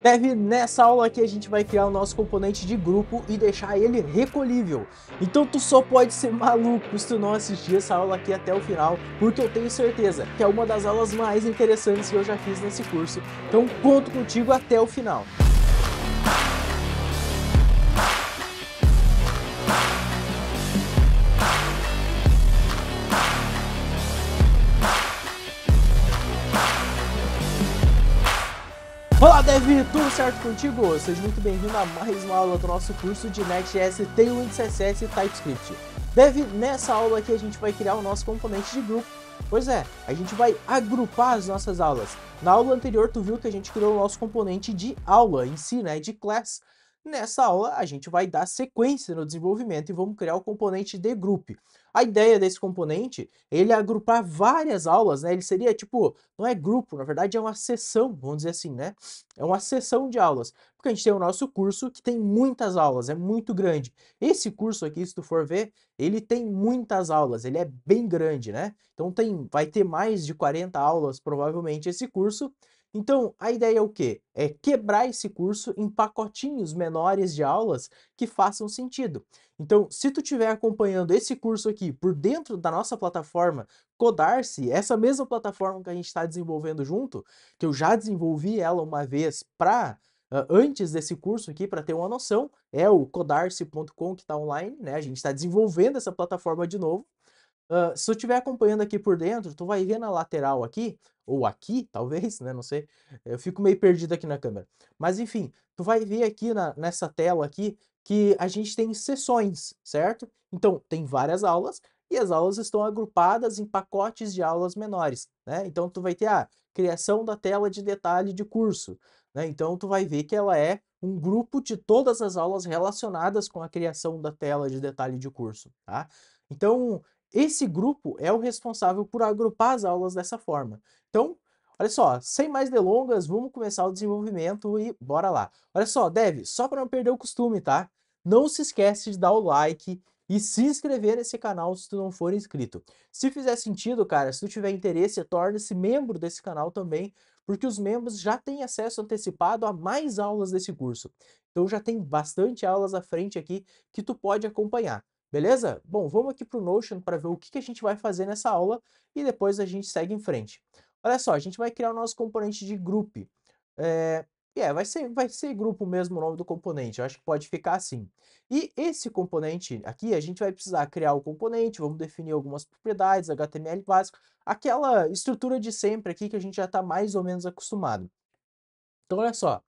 Dev, nessa aula aqui a gente vai criar o nosso componente de grupo e deixar ele recolhível. Então tu só pode ser maluco se tu não assistir essa aula aqui até o final, porque eu tenho certeza que é uma das aulas mais interessantes que eu já fiz nesse curso. Então conto contigo até o final. Olá Dev, tudo certo contigo? Seja muito bem-vindo a mais uma aula do nosso curso de Next.js, Tailwind CSS e TypeScript. Dev, nessa aula aqui a gente vai criar o nosso componente de grupo. Pois é, a gente vai agrupar as nossas aulas. Na aula anterior tu viu que a gente criou o nosso componente de aula em si, né, de class. Nessa aula a gente vai dar sequência no desenvolvimento e vamos criar o componente de grupo. A ideia desse componente, ele é agrupar várias aulas, né? Ele seria tipo, não é grupo, na verdade é uma sessão, vamos dizer assim, né? É uma sessão de aulas, porque a gente tem o nosso curso que tem muitas aulas, é muito grande. Esse curso aqui, se tu for ver, ele tem muitas aulas, ele é bem grande, né? Então vai ter mais de 40 aulas provavelmente esse curso. Então, a ideia é o quê? É quebrar esse curso em pacotinhos menores de aulas que façam sentido. Então, se tu estiver acompanhando esse curso aqui por dentro da nossa plataforma Codarse, essa mesma plataforma que a gente está desenvolvendo junto, que eu já desenvolvi ela uma vez antes desse curso aqui, para ter uma noção, é o codarse.com que está online, né? A gente está desenvolvendo essa plataforma de novo. Se tu estiver acompanhando aqui por dentro, tu vai ver na lateral aqui, ou aqui, talvez, né, não sei, eu fico meio perdido aqui na câmera. Mas enfim, tu vai ver aqui nessa tela aqui que a gente tem sessões, certo? Então, tem várias aulas e as aulas estão agrupadas em pacotes de aulas menores, né? Então, tu vai ter a criação da tela de detalhe de curso, né? Então, tu vai ver que ela é um grupo de todas as aulas relacionadas com a criação da tela de detalhe de curso, tá? Então, esse grupo é o responsável por agrupar as aulas dessa forma. Então, olha só, sem mais delongas, vamos começar o desenvolvimento e bora lá. Olha só, Dev, só para não perder o costume, tá? Não se esquece de dar o like e se inscrever nesse canal se tu não for inscrito. Se fizer sentido, cara, se tu tiver interesse, torne-se membro desse canal também, porque os membros já têm acesso antecipado a mais aulas desse curso. Então já tem bastante aulas à frente aqui que tu pode acompanhar. Beleza? Bom, vamos aqui para o Notion para ver o que a gente vai fazer nessa aula e depois a gente segue em frente. Olha só, a gente vai criar o nosso componente de grupo. Vai ser grupo mesmo o nome do componente, eu acho que pode ficar assim. E esse componente aqui, a gente vai precisar criar o componente, vamos definir algumas propriedades, HTML básico, aquela estrutura de sempre aqui que a gente já está mais ou menos acostumado. Então, olha só,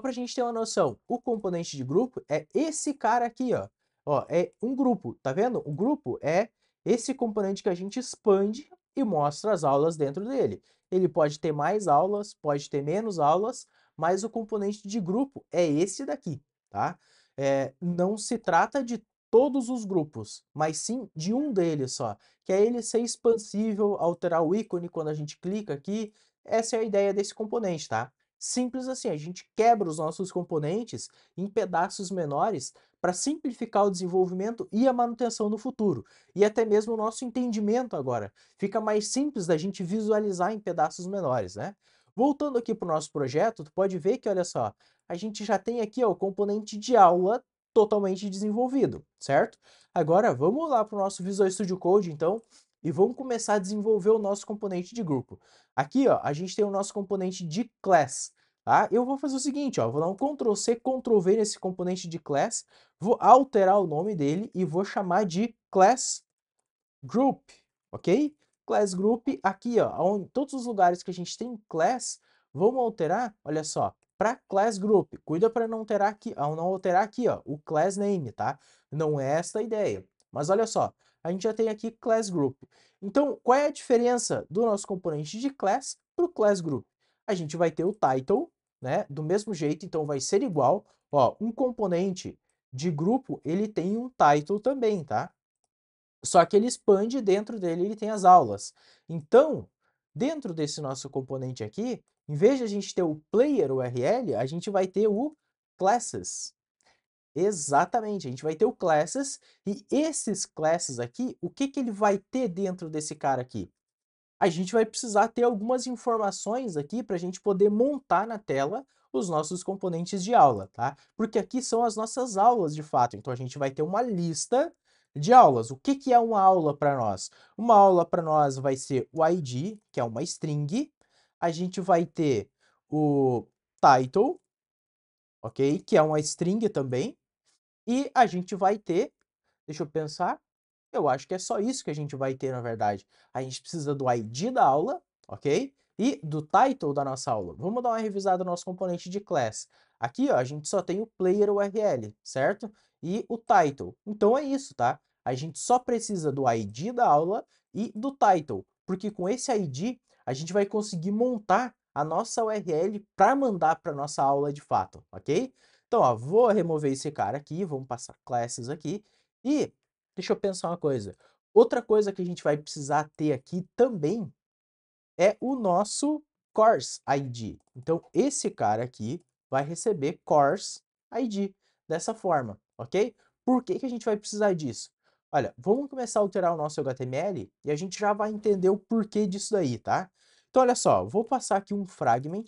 para a gente ter uma noção, o componente de grupo é esse cara aqui, ó. Ó, é um grupo, tá vendo? O grupo é esse componente que a gente expande e mostra as aulas dentro dele. Ele pode ter mais aulas, pode ter menos aulas, mas o componente de grupo é esse daqui, tá? Não se trata de todos os grupos, mas sim de um deles só, que é ele ser expansível, alterar o ícone quando a gente clica aqui. Essa é a ideia desse componente, tá? Simples assim, a gente quebra os nossos componentes em pedaços menores para simplificar o desenvolvimento e a manutenção no futuro. E até mesmo o nosso entendimento agora. Fica mais simples da gente visualizar em pedaços menores, né? Voltando aqui para o nosso projeto, tu pode ver que, olha só, a gente já tem aqui ó, o componente de aula totalmente desenvolvido, certo? Agora vamos lá para o nosso Visual Studio Code, então, e vamos começar a desenvolver o nosso componente de grupo. Aqui, ó, a gente tem o nosso componente de class, tá? Eu vou fazer o seguinte, ó, vou dar um Ctrl+C, Ctrl+V nesse componente de class, vou alterar o nome dele e vou chamar de class group, ok? Class group aqui, ó, em todos os lugares que a gente tem class, vamos alterar, olha só, para class group. Cuida para não alterar aqui, ó, o class name, tá? Não é esta a ideia. Mas olha só, a gente já tem aqui class group. Então, qual é a diferença do nosso componente de class para o class group? A gente vai ter o title, né, do mesmo jeito, então vai ser igual. Ó, um componente de grupo, ele tem um title também, tá? Só que ele expande, dentro dele ele tem as aulas. Então, dentro desse nosso componente aqui, em vez de a gente ter o player URL, a gente vai ter o classes. Exatamente, a gente vai ter o classes e esses classes aqui, o que ele vai ter dentro desse cara aqui? A gente vai precisar ter algumas informações aqui para a gente poder montar na tela os nossos componentes de aula, tá? Porque aqui são as nossas aulas de fato, então a gente vai ter uma lista de aulas. O que que é uma aula para nós? Uma aula para nós vai ser o ID, que é uma string, a gente vai ter o title, ok? Que é uma string também, e a gente vai ter, deixa eu pensar, eu acho que é só isso que a gente vai ter, na verdade. A gente precisa do ID da aula, ok? E do title da nossa aula. Vamos dar uma revisada no nosso componente de class. Aqui, ó, a gente só tem o player URL, certo? E o title. Então é isso, tá? A gente só precisa do ID da aula e do title, porque com esse ID a gente vai conseguir montar a nossa URL para mandar para nossa aula de fato, ok? Então, ó, vou remover esse cara aqui, vamos passar classes aqui e... deixa eu pensar uma coisa. Outra coisa que a gente vai precisar ter aqui também é o nosso course ID. Então, esse cara aqui vai receber course ID dessa forma, ok? Por que que a gente vai precisar disso? Olha, vamos começar a alterar o nosso HTML e a gente já vai entender o porquê disso daí, tá? Então, olha só, vou passar aqui um fragment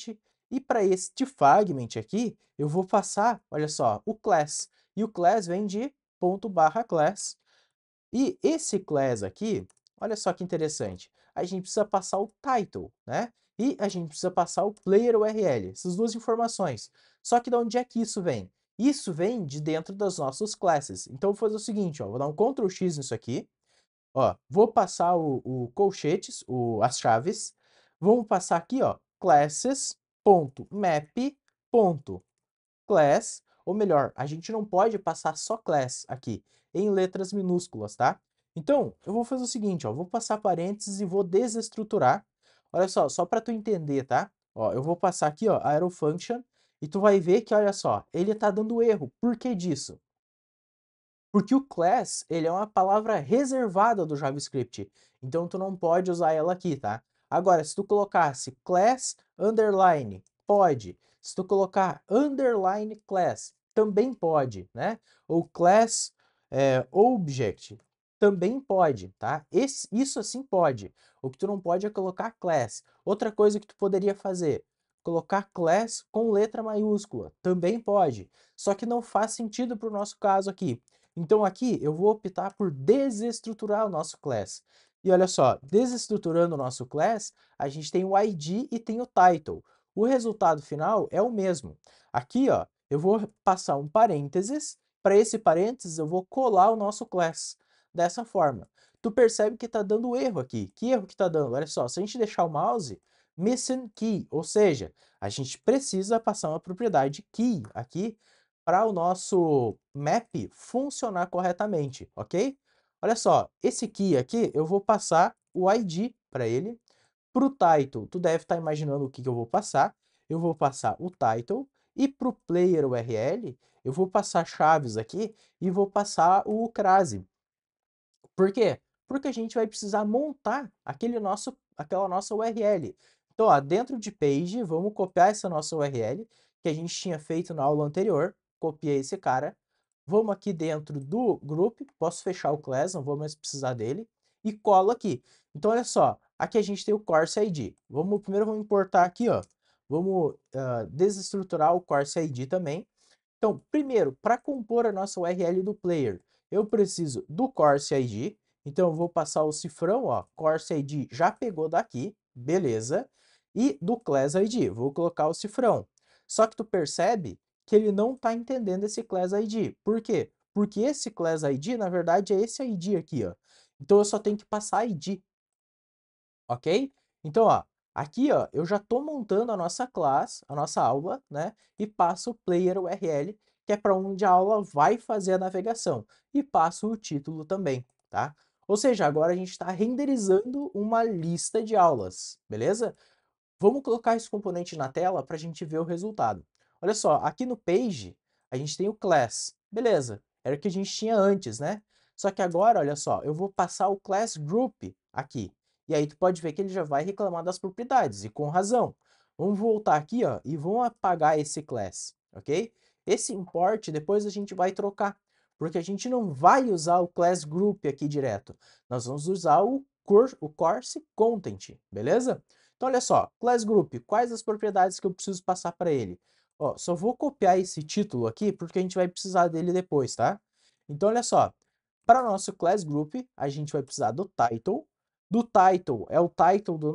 e para este fragment aqui, eu vou passar, olha só, o class. E o class vem de ./class. E esse class aqui, olha só que interessante, a gente precisa passar o title, né? E a gente precisa passar o player URL, essas duas informações. Só que de onde é que isso vem? Isso vem de dentro das nossas classes. Então, eu vou fazer o seguinte, ó, vou dar um Ctrl X nisso aqui, ó, vou passar o colchetes, as chaves, vamos passar aqui, ó, classes.map.class, ou melhor, a gente não pode passar só class aqui, em letras minúsculas, tá? Então, eu vou fazer o seguinte, ó, vou passar parênteses e vou desestruturar. Olha só, só para tu entender, tá? Ó, eu vou passar aqui, ó, arrow function, e tu vai ver que, olha só, ele tá dando erro. Por que disso? Porque o class, ele é uma palavra reservada do JavaScript, então tu não pode usar ela aqui, tá? Agora, se tu colocasse class underline, pode. Se tu colocar underline class, também pode, né? Ou class... object também pode, tá? Isso assim pode. O que tu não pode é colocar class. Outra coisa que tu poderia fazer, colocar class com letra maiúscula, também pode. Só que não faz sentido para o nosso caso aqui. Então aqui eu vou optar por desestruturar o nosso class. E olha só, desestruturando o nosso class, a gente tem o ID e tem o title. O resultado final é o mesmo. Aqui, ó, eu vou passar um parênteses. Para esse parênteses, eu vou colar o nosso class dessa forma. Tu percebe que está dando erro aqui. Que erro que está dando? Olha só, se a gente deixar o mouse, missing key, ou seja, a gente precisa passar uma propriedade key aqui para o nosso map funcionar corretamente, ok? Olha só, esse key aqui, eu vou passar o ID para ele. Para o title, tu deve estar imaginando o que eu vou passar. Eu vou passar o title. E para o player URL, eu vou passar chaves aqui e vou passar o crase. Por quê? Porque a gente vai precisar montar aquela nossa URL. Então, ó, dentro de page, vamos copiar essa nossa URL, que a gente tinha feito na aula anterior. Copiei esse cara. Vamos aqui dentro do group, posso fechar o class, não vou mais precisar dele. E colo aqui. Então, olha só, aqui a gente tem o course ID. Primeiro vamos importar aqui, ó. Vamos desestruturar o course ID também. Então, primeiro, para compor a nossa URL do player, eu preciso do course ID. Então, eu vou passar o cifrão, ó, course ID já pegou daqui, beleza. E do class ID, vou colocar o cifrão. Só que tu percebe que ele não está entendendo esse class ID. Por quê? Porque esse class ID, na verdade, é esse ID aqui, ó. Então, eu só tenho que passar ID, ok? Então, ó. Aqui, ó, eu já estou montando a nossa classe, a nossa aula, né? E passo o player URL, que é para onde a aula vai fazer a navegação. E passo o título também, tá? Ou seja, agora a gente está renderizando uma lista de aulas, beleza? Vamos colocar esse componente na tela para a gente ver o resultado. Olha só, aqui no page, a gente tem o class, beleza? Era o que a gente tinha antes, né? Só que agora, olha só, eu vou passar o class group aqui. E aí tu pode ver que ele já vai reclamar das propriedades, e com razão. Vamos voltar aqui, ó, e vamos apagar esse class, ok? Esse import depois a gente vai trocar, porque a gente não vai usar o class group aqui direto. Nós vamos usar o course content, beleza? Então olha só, class group, quais as propriedades que eu preciso passar para ele? Ó, só vou copiar esse título aqui porque a gente vai precisar dele depois, tá? Então, olha só. Para o nosso class group, a gente vai precisar do title. Do title é o title do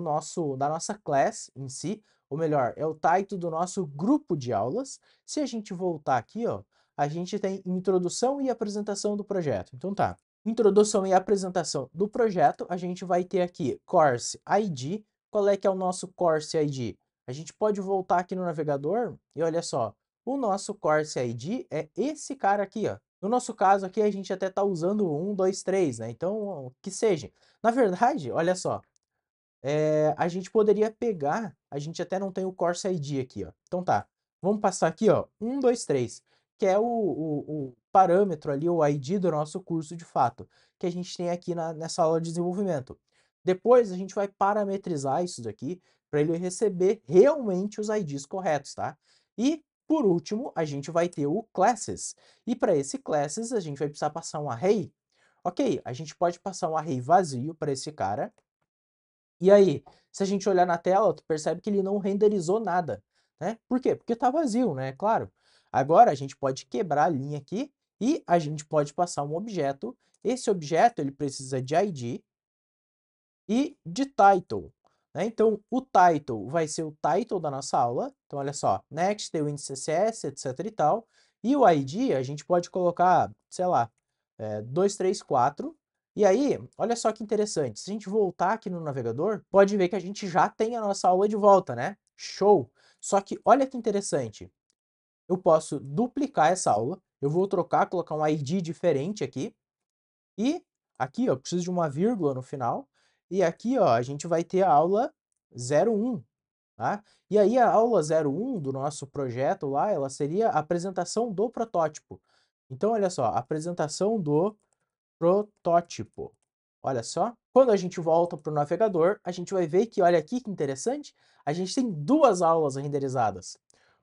da nossa class em si, ou melhor, é o title do nosso grupo de aulas. Se a gente voltar aqui, ó, a gente tem introdução e apresentação do projeto. Então tá, introdução e apresentação do projeto, a gente vai ter aqui course ID. Qual é que é o nosso course ID? A gente pode voltar aqui no navegador e olha só, o nosso course ID é esse cara aqui, ó. No nosso caso aqui, a gente até tá usando 1, 2, 3, né? Então, que seja. Na verdade, olha só, a gente poderia pegar, a gente até não tem o course ID aqui, ó. Então tá, vamos passar aqui, ó, 1, 2, 3, que é o parâmetro ali, o ID do nosso curso de fato, que a gente tem aqui nessa aula de desenvolvimento. Depois, a gente vai parametrizar isso daqui para ele receber realmente os IDs corretos, tá? E... por último, a gente vai ter o classes. E para esse classes, a gente vai precisar passar um array. Ok, a gente pode passar um array vazio para esse cara. E aí, se a gente olhar na tela, tu percebe que ele não renderizou nada, né? Por quê? Porque tá vazio, né? Claro. Agora, a gente pode quebrar a linha aqui e a gente pode passar um objeto. Esse objeto, ele precisa de ID e de title. Então, o title vai ser o title da nossa aula. Então, olha só, Next, Tailwind CSS, etc e tal. E o ID, a gente pode colocar, sei lá, 234. E aí, olha só que interessante. Se a gente voltar aqui no navegador, pode ver que a gente já tem a nossa aula de volta, né? Show! Só que, olha que interessante. Eu posso duplicar essa aula. Eu vou trocar, colocar um ID diferente aqui. E aqui, ó, eu preciso de uma vírgula no final. E aqui, ó, a gente vai ter a aula 01, tá? E aí a aula 01 do nosso projeto lá, ela seria a apresentação do protótipo. Então, olha só, apresentação do protótipo. Olha só, quando a gente volta para o navegador, a gente vai ver que, olha aqui que interessante, a gente tem duas aulas renderizadas.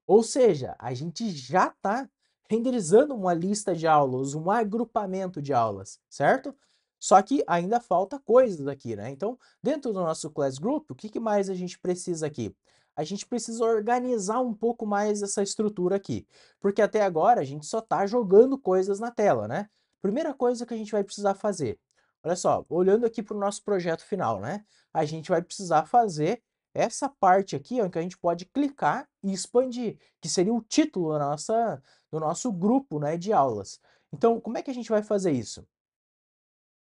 Ou seja, a gente já está renderizando uma lista de aulas, um agrupamento de aulas, certo? Só que ainda falta coisas aqui, né? Então, dentro do nosso class group, o que mais a gente precisa aqui? A gente precisa organizar um pouco mais essa estrutura aqui. Porque até agora a gente só tá jogando coisas na tela, né? Primeira coisa que a gente vai precisar fazer. Olha só, olhando aqui para o nosso projeto final, né? A gente vai precisar fazer essa parte aqui, ó, que a gente pode clicar e expandir. Que seria o título do nosso grupo, né, de aulas. Então, como é que a gente vai fazer isso?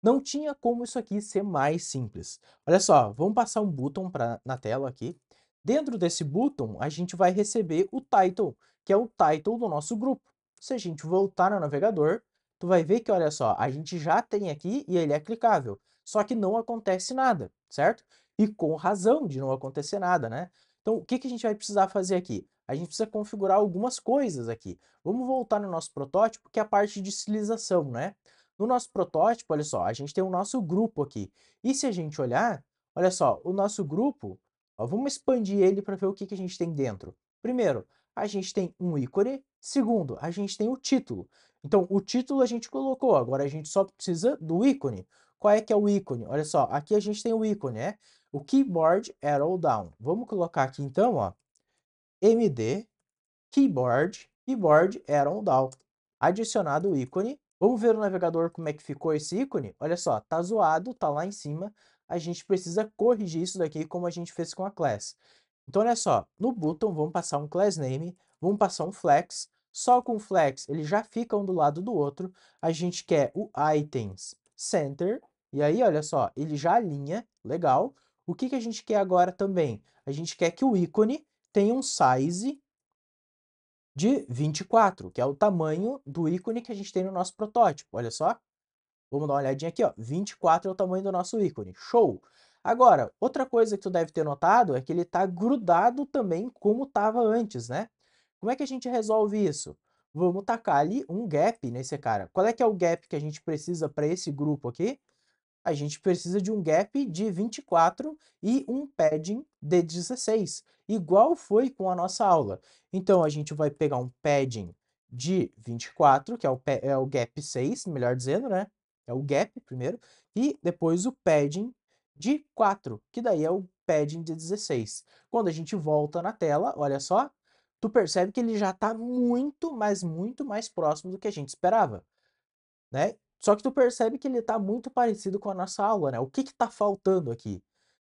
Não tinha como isso aqui ser mais simples. Olha só, vamos passar um button na tela aqui. Dentro desse button, a gente vai receber o title, que é o title do nosso grupo. Se a gente voltar no navegador, tu vai ver que, olha só, a gente já tem aqui e ele é clicável. Só que não acontece nada, certo? E com razão de não acontecer nada, né? Então, o que a gente vai precisar fazer aqui? A gente precisa configurar algumas coisas aqui. Vamos voltar no nosso protótipo, que é a parte de estilização, né? No nosso protótipo, olha só, a gente tem o nosso grupo aqui. E se a gente olhar, olha só, o nosso grupo, ó, vamos expandir ele para ver o que a gente tem dentro. Primeiro, a gente tem um ícone. Segundo, a gente tem o título. Então, o título a gente colocou, agora a gente só precisa do ícone. Qual é que é o ícone? Olha só, aqui a gente tem o ícone, né? O Keyboard Arrow Down. Vamos colocar aqui então, ó, MD, Keyboard Arrow Down. Adicionado o ícone. Vamos ver no navegador como é que ficou esse ícone? Olha só, tá zoado, tá lá em cima. A gente precisa corrigir isso daqui como a gente fez com a class. Então, olha só, no button vamos passar um class name, vamos passar um flex. Só com o flex, eles já ficam um do lado do outro. A gente quer o items center. E aí, olha só, ele já alinha, legal. O que a gente quer agora também? A gente quer que o ícone tenha um size de 24, que é o tamanho do ícone que a gente tem no nosso protótipo, olha só. Vamos dar uma olhadinha aqui, ó, 24 é o tamanho do nosso ícone, show! Agora, outra coisa que tu deve ter notado é que ele tá grudado também como estava antes, né? Como é que a gente resolve isso? Vamos tacar ali um gap nesse cara. Qual é que é o gap que a gente precisa para esse grupo aqui? A gente precisa de um gap de 24 e um padding de 16, igual foi com a nossa aula. Então, a gente vai pegar um padding de 24, que é o gap 6, melhor dizendo, né? É o gap primeiro, e depois o padding de 4, que daí é o padding de 16. Quando a gente volta na tela, olha só, tu percebe que ele já está muito mais próximo do que a gente esperava, né? Só que tu percebe que ele está muito parecido com a nossa aula, né? O que está faltando aqui?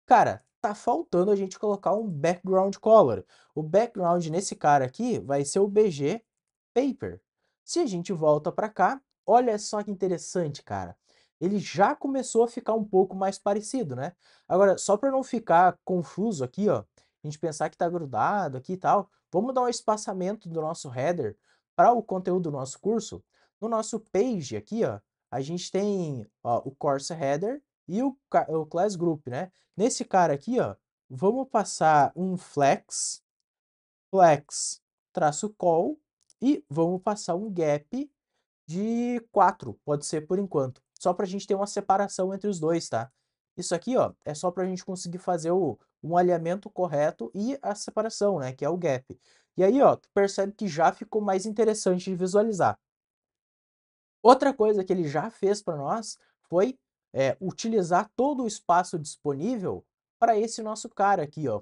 Cara, tá faltando a gente colocar um background color. O background nesse cara aqui vai ser o BG Paper. Se a gente volta para cá, olha só que interessante, cara. Ele já começou a ficar um pouco mais parecido, né? Agora, só para não ficar confuso aqui, ó, a gente pensar que tá grudado aqui e tal, vamos dar um espaçamento do nosso header para o conteúdo do nosso curso. No nosso page aqui, ó, a gente tem ó, o course header e o class group, né? Nesse cara aqui, ó, vamos passar um flex traço call e vamos passar um gap de 4, pode ser por enquanto, só para a gente ter uma separação entre os dois, tá? Isso aqui, ó, é só para a gente conseguir fazer um alinhamento correto e a separação, né, que é o gap. E aí, ó, tu percebe que já ficou mais interessante de visualizar. Outra coisa que ele já fez para nós foi utilizar todo o espaço disponível para esse nosso cara aqui, ó,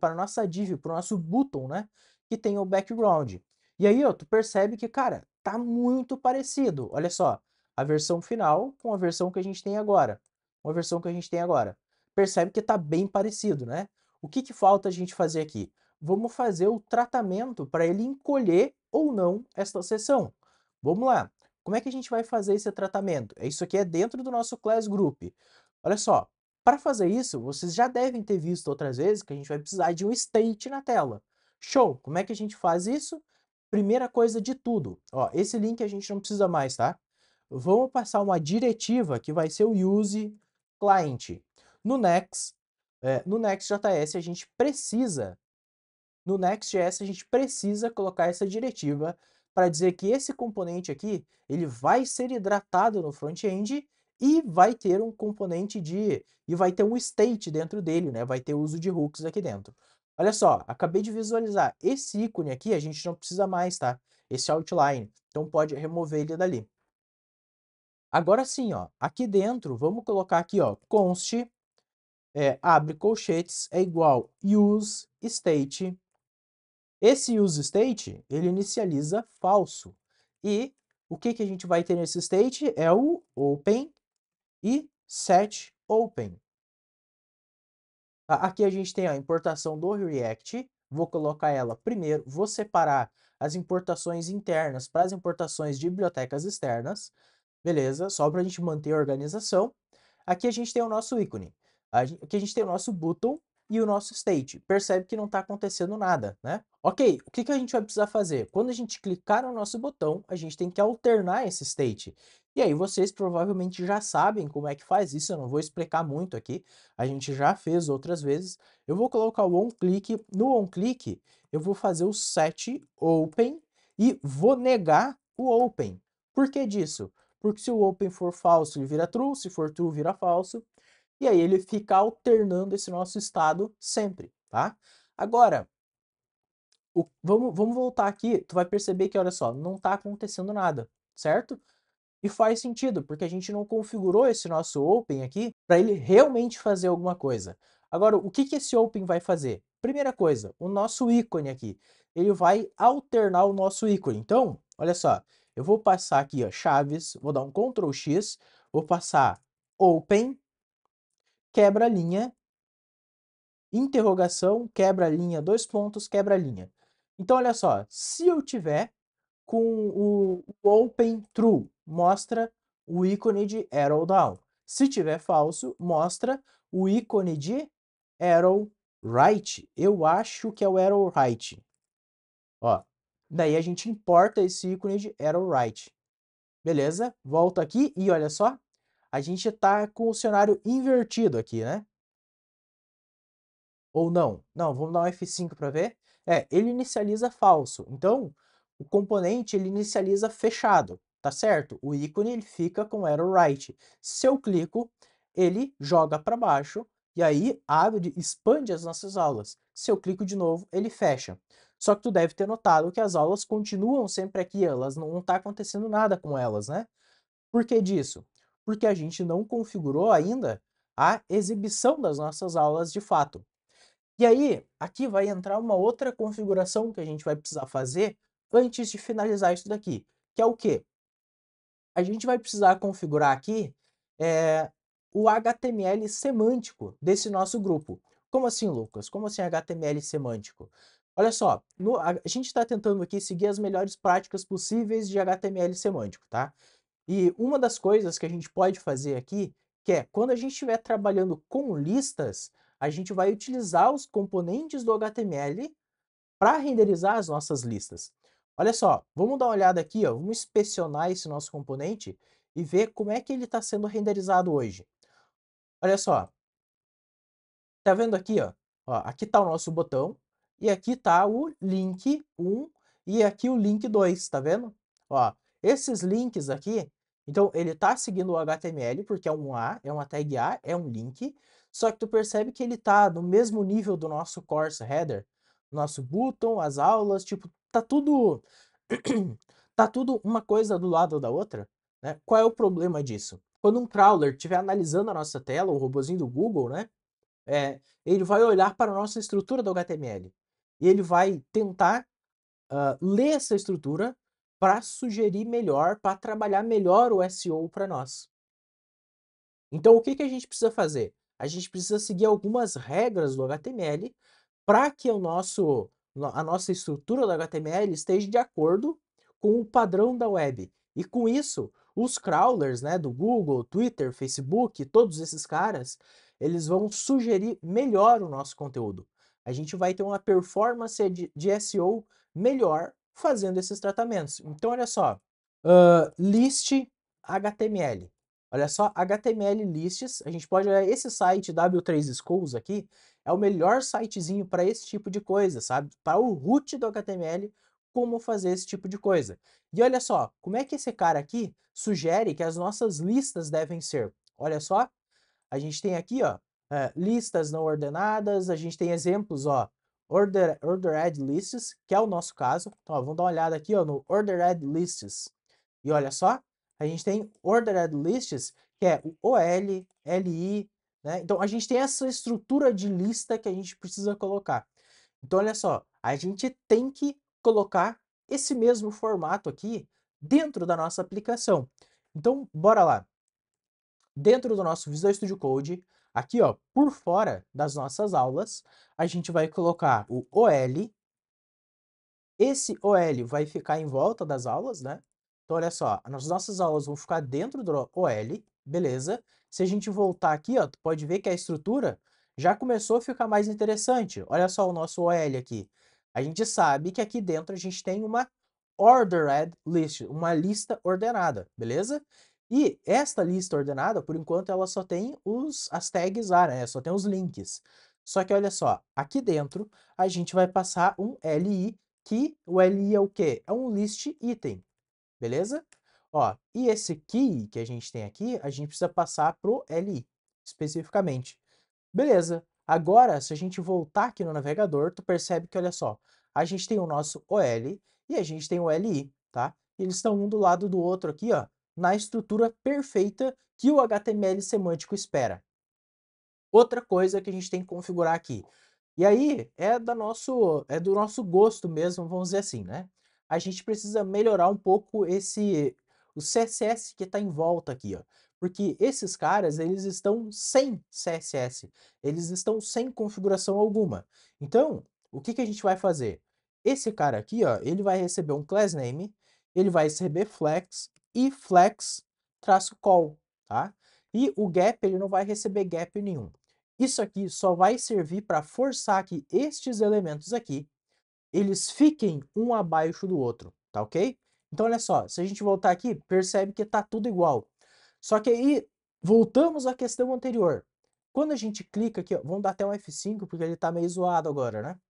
para nossa div, para o nosso button, né, que tem o background. E aí, ó, tu percebe que, cara, tá muito parecido. Olha só, a versão final com a versão que a gente tem agora. Percebe que tá bem parecido, né? O que que falta a gente fazer aqui? Vamos fazer o tratamento para ele encolher ou não esta seção. Vamos lá. Como é que a gente vai fazer esse tratamento? Isso aqui é dentro do nosso class group. Olha só, para fazer isso, vocês já devem ter visto outras vezes que a gente vai precisar de um state na tela. Show! Como é que a gente faz isso? Primeira coisa de tudo, ó, esse link a gente não precisa mais, tá? Vamos passar uma diretiva que vai ser o use client. No Next.js a gente precisa colocar essa diretiva para dizer que esse componente aqui, ele vai ser hidratado no front-end e vai ter um componente e vai ter um state dentro dele, né? Vai ter uso de hooks aqui dentro. Olha só, acabei de visualizar. Esse ícone aqui a gente não precisa mais, tá? Esse outline. Então pode remover ele dali. Agora sim, ó, aqui dentro, vamos colocar aqui, ó, const, abre colchetes, é igual use state. Esse use state, ele inicializa falso. E o que que a gente vai ter nesse state é o open e set open. Aqui a gente tem a importação do React, vou colocar ela primeiro, vou separar as importações internas para as importações de bibliotecas externas, beleza? Só para a gente manter a organização. Aqui a gente tem o nosso ícone, aqui a gente tem o nosso button e o nosso state. Percebe que não está acontecendo nada, né? Ok, o que que a gente vai precisar fazer? Quando a gente clicar no nosso botão, a gente tem que alternar esse state. E aí vocês provavelmente já sabem como é que faz isso, eu não vou explicar muito aqui, a gente já fez outras vezes. Eu vou colocar o onClick, no onClick eu vou fazer o set open e vou negar o open. Por que disso? Porque se o open for falso ele vira true, se for true vira falso, e aí ele fica alternando esse nosso estado sempre, tá? Agora, vamos voltar aqui, tu vai perceber que, olha só, não está acontecendo nada, certo? E faz sentido, porque a gente não configurou esse nosso open aqui para ele realmente fazer alguma coisa. Agora, o que que esse open vai fazer? Primeira coisa, o nosso ícone aqui, ele vai alternar o nosso ícone. Então, olha só, eu vou passar aqui, ó, chaves, vou dar um Ctrl X, vou passar open, quebra-linha, interrogação, quebra-linha, 2 pontos, quebra-linha. Então, olha só, se eu tiver com o open true, mostra o ícone de arrow down. Se tiver falso, mostra o ícone de arrow right. Eu acho que é o arrow right. Ó, daí a gente importa esse ícone de arrow right. Beleza? Volta aqui e olha só, a gente tá com o cenário invertido aqui, né? Ou não? Não, vamos dar um F5 para ver. É, ele inicializa falso. Então, o componente ele inicializa fechado. Tá certo? O ícone ele fica com arrow right. Se eu clico, ele joga para baixo e aí abre, expande as nossas aulas. Se eu clico de novo, ele fecha. Só que tu deve ter notado que as aulas continuam sempre aqui, elas não tá acontecendo nada com elas, né? Por que disso? Porque a gente não configurou ainda a exibição das nossas aulas de fato. E aí, aqui vai entrar uma outra configuração que a gente vai precisar fazer antes de finalizar isso daqui, que é o quê? A gente vai precisar configurar aqui o HTML semântico desse nosso grupo. Como assim, Lucas? Como assim HTML semântico? Olha só, a gente está tentando aqui seguir as melhores práticas possíveis de HTML semântico, tá? E uma das coisas que a gente pode fazer aqui, que é, quando a gente estiver trabalhando com listas, a gente vai utilizar os componentes do HTML para renderizar as nossas listas. Olha só, vamos dar uma olhada aqui, ó, vamos inspecionar esse nosso componente e ver como é que ele está sendo renderizado hoje. Olha só, tá vendo aqui, ó? Aqui está o nosso botão e aqui está o link 1 e aqui o link 2, tá vendo? Ó, esses links aqui, então ele está seguindo o HTML porque é um A, é uma tag A, é um link, só que tu percebe que ele está no mesmo nível do nosso course header, nosso button, as aulas, tipo, tá tudo tá tudo uma coisa do lado da outra, né? Qual é o problema disso? Quando um crawler estiver analisando a nossa tela, o robozinho do Google, né? Ele vai olhar para a nossa estrutura do HTML e ele vai tentar ler essa estrutura para sugerir melhor, para trabalhar melhor o SEO para nós. Então, o que que a gente precisa fazer? A gente precisa seguir algumas regras do HTML para que a nossa estrutura do HTML esteja de acordo com o padrão da web. E com isso, os crawlers, né, do Google, Twitter, Facebook, todos esses caras, eles vão sugerir melhor o nosso conteúdo. A gente vai ter uma performance de SEO melhor fazendo esses tratamentos. Então, olha só, list HTML. Olha só, HTML lists, a gente pode olhar esse site W3Schools aqui, é o melhor sitezinho para esse tipo de coisa, sabe? Para o root do HTML, como fazer esse tipo de coisa. E olha só, como é que esse cara aqui sugere que as nossas listas devem ser? Olha só, a gente tem aqui, ó, listas não ordenadas, a gente tem exemplos, ó, ordered lists, que é o nosso caso. Então, ó, vamos dar uma olhada aqui, ó, no ordered lists. E olha só, a gente tem ordered lists, que é o OL, LI, né? Então, a gente tem essa estrutura de lista que a gente precisa colocar. Então, olha só, a gente tem que colocar esse mesmo formato aqui dentro da nossa aplicação. Então, bora lá. Dentro do nosso Visual Studio Code, aqui, ó, por fora das nossas aulas, a gente vai colocar o OL. Esse OL vai ficar em volta das aulas, né? Então, olha só, as nossas aulas vão ficar dentro do OL, beleza? Se a gente voltar aqui, ó, tu pode ver que a estrutura já começou a ficar mais interessante. Olha só o nosso OL aqui. A gente sabe que aqui dentro a gente tem uma ordered list, uma lista ordenada, beleza? E esta lista ordenada, por enquanto, ela só tem as tags A, né? Só tem os links. Só que olha só, aqui dentro a gente vai passar um LI, que o LI é o quê? É um list item. Beleza? Ó, e esse key que a gente tem aqui, a gente precisa passar pro LI, especificamente. Beleza. Agora, se a gente voltar aqui no navegador, tu percebe que, olha só, a gente tem o nosso OL e a gente tem o LI, tá? Eles estão um do lado do outro aqui, ó, na estrutura perfeita que o HTML semântico espera. Outra coisa que a gente tem que configurar aqui. E aí, é do nosso gosto mesmo, vamos dizer assim, né? A gente precisa melhorar um pouco o CSS que está em volta aqui, ó. Porque esses caras, eles estão sem CSS, eles estão sem configuração alguma. Então, o que que a gente vai fazer? Esse cara aqui, ó, ele vai receber um class name, ele vai receber flex e flex-call, tá? E o gap, ele não vai receber gap nenhum. Isso aqui só vai servir para forçar que estes elementos aqui, eles fiquem um abaixo do outro, tá ok? Então, olha só, se a gente voltar aqui, percebe que tá tudo igual. Só que aí, voltamos à questão anterior. Quando a gente clica aqui, ó, vamos dar até um F5, porque ele tá meio zoado agora, né?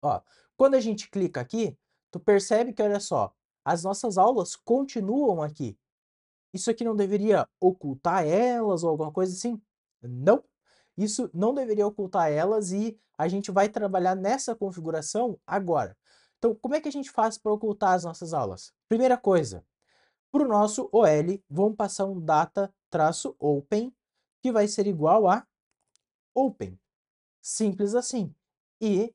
Ó, quando a gente clica aqui, tu percebe que, olha só, as nossas aulas continuam aqui. Isso aqui não deveria ocultar elas ou alguma coisa assim? Não. Isso não deveria ocultar elas e a gente vai trabalhar nessa configuração agora. Então, como é que a gente faz para ocultar as nossas aulas? Primeira coisa, para o nosso OL, vamos passar um data-open, que vai ser igual a open. Simples assim. E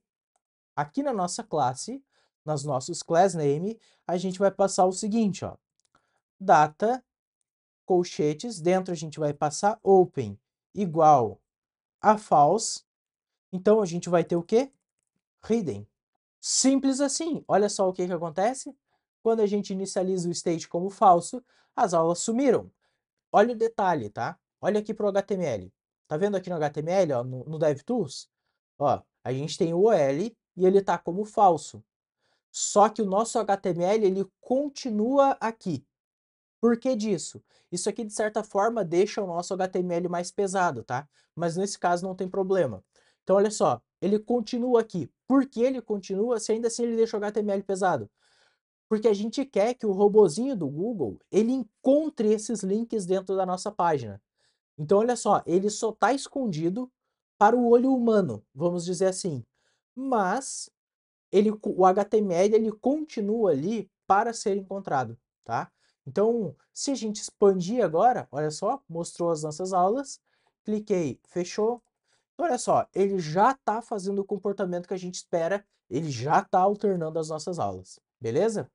aqui na nossa classe, nos nossos class name, a gente vai passar o seguinte, ó. Data, colchetes, dentro a gente vai passar open igual a false. Então a gente vai ter o quê? Hidden. Simples assim. Olha só o que que acontece. Quando a gente inicializa o state como falso, as aulas sumiram. Olha o detalhe, tá? Olha aqui pro HTML. Tá vendo aqui no HTML, ó, no DevTools? Ó, a gente tem o OL e ele tá como falso. Só que o nosso HTML, ele continua aqui. Por que disso? Isso aqui, de certa forma, deixa o nosso HTML mais pesado, tá? Mas nesse caso não tem problema. Então, olha só, ele continua aqui. Por que ele continua se ainda assim ele deixa o HTML pesado? Porque a gente quer que o robozinho do Google, ele encontre esses links dentro da nossa página. Então, olha só, ele só está escondido para o olho humano, vamos dizer assim. Mas o HTML, ele continua ali para ser encontrado, tá? Então, se a gente expandir agora, olha só, mostrou as nossas aulas, cliquei, fechou. Então, olha só, ele já está fazendo o comportamento que a gente espera, ele já está alternando as nossas aulas, beleza?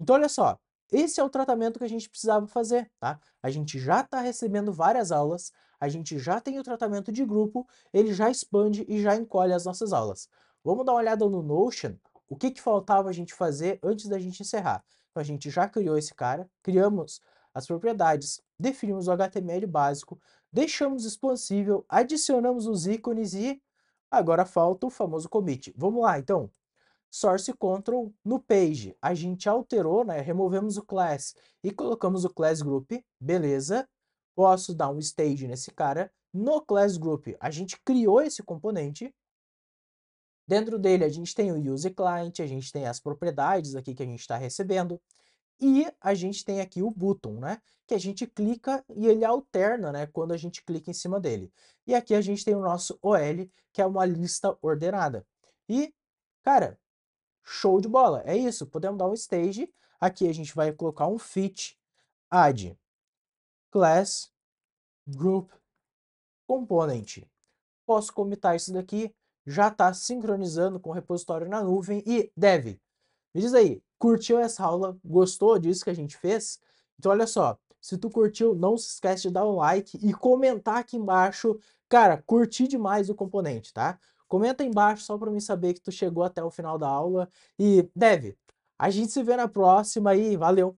Então, olha só, esse é o tratamento que a gente precisava fazer, tá? A gente já está recebendo várias aulas, a gente já tem o tratamento de grupo, ele já expande e já encolhe as nossas aulas. Vamos dar uma olhada no Notion, o que que faltava a gente fazer antes da gente encerrar. Então, a gente já criou esse cara, criamos as propriedades, definimos o HTML básico, deixamos expansível, adicionamos os ícones e agora falta o famoso commit. Vamos lá, então. Source control no page. A gente alterou, né? Removemos o class e colocamos o class group. Beleza. Posso dar um stage nesse cara. No class group, a gente criou esse componente. Dentro dele, a gente tem o use client, a gente tem as propriedades aqui que a gente está recebendo. E a gente tem aqui o button, né? Que a gente clica e ele alterna, né? Quando a gente clica em cima dele. E aqui a gente tem o nosso OL, que é uma lista ordenada. E, cara, show de bola. É isso. Podemos dar um stage. Aqui a gente vai colocar um fit add class group component. Posso comitar isso daqui. Já está sincronizando com o repositório na nuvem e deve. Me diz aí, curtiu essa aula? Gostou disso que a gente fez? Então olha só, se tu curtiu, não se esquece de dar um like e comentar aqui embaixo. Cara, curti demais o componente, tá? Comenta aí embaixo só para mim saber que tu chegou até o final da aula e deve. A gente se vê na próxima e valeu!